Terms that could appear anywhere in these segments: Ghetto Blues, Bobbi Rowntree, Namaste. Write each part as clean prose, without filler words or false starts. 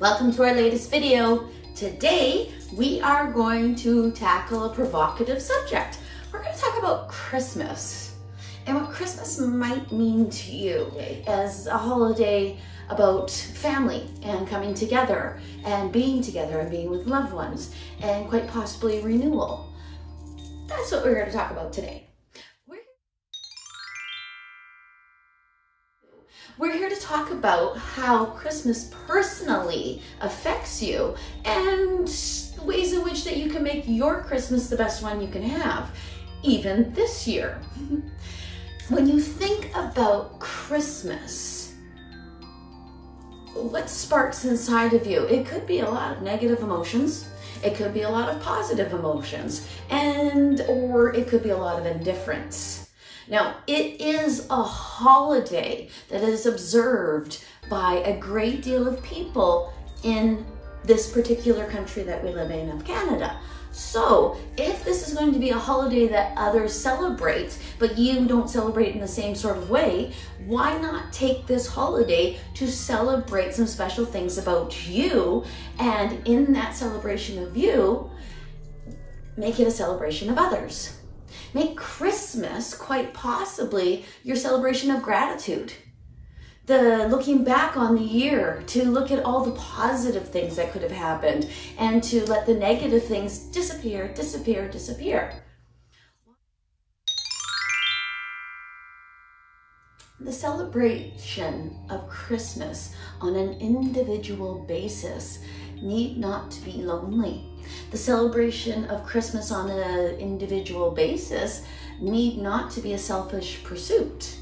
Welcome to our latest video. Today, we are going to tackle a provocative subject. We're going to talk about Christmas and what Christmas might mean to you as a holiday about family and coming together and being with loved ones and quite possibly renewal. That's what we're going to talk about today. We're here to talk about how Christmas personally affects you and ways in which that you can make your Christmas the best one you can have, even this year. When you think about Christmas, what sparks inside of you? It could be a lot of negative emotions. It could be a lot of positive emotions, or it could be a lot of indifference. Now, it is a holiday that is observed by a great deal of people in this particular country that we live in, of Canada. So, if this is going to be a holiday that others celebrate, but you don't celebrate in the same sort of way, why not take this holiday to celebrate some special things about you, and in that celebration of you, make it a celebration of others. Make Christmas quite possibly your celebration of gratitude. The looking back on the year, to look at all the positive things that could have happened and to let the negative things disappear. The celebration of Christmas on an individual basis need not to be lonely. The celebration of Christmas on an individual basis need not to be a selfish pursuit.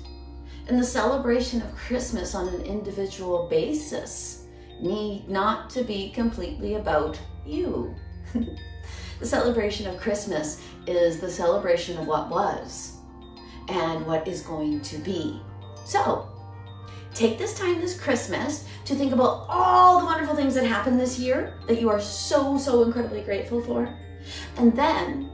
And the celebration of Christmas on an individual basis need not to be completely about you. The celebration of Christmas is the celebration of what was and what is going to be. So, take this time this Christmas to think about all the wonderful things that happened this year that you are so incredibly grateful for. And then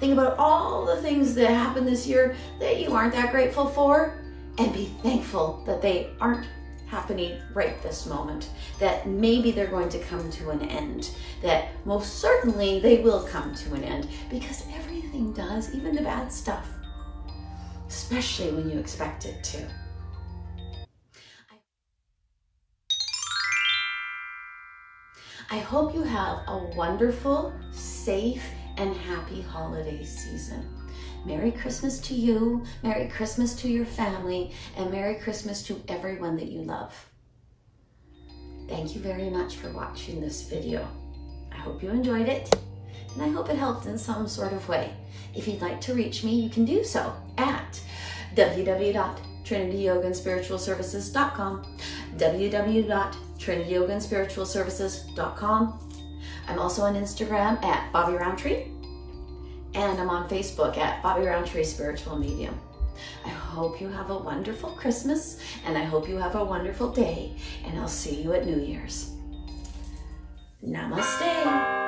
think about all the things that happened this year that you aren't that grateful for, and be thankful that they aren't happening right this moment, that maybe they're going to come to an end, that most certainly they will come to an end, because everything does, even the bad stuff, especially when you expect it to. I hope you have a wonderful, safe, and happy holiday season. Merry Christmas to you, Merry Christmas to your family, and Merry Christmas to everyone that you love. Thank you very much for watching this video. I hope you enjoyed it, and I hope it helped in some sort of way. If you'd like to reach me, you can do so at www.trinityyogaandspiritualservices.com, www.trinityyogaandspiritualservices.com. I'm also on Instagram at Bobbi Rowntree, and I'm on Facebook at Bobbi Rowntree Spiritual Medium. I hope you have a wonderful Christmas, and I hope you have a wonderful day, and I'll see you at New Year's. Namaste.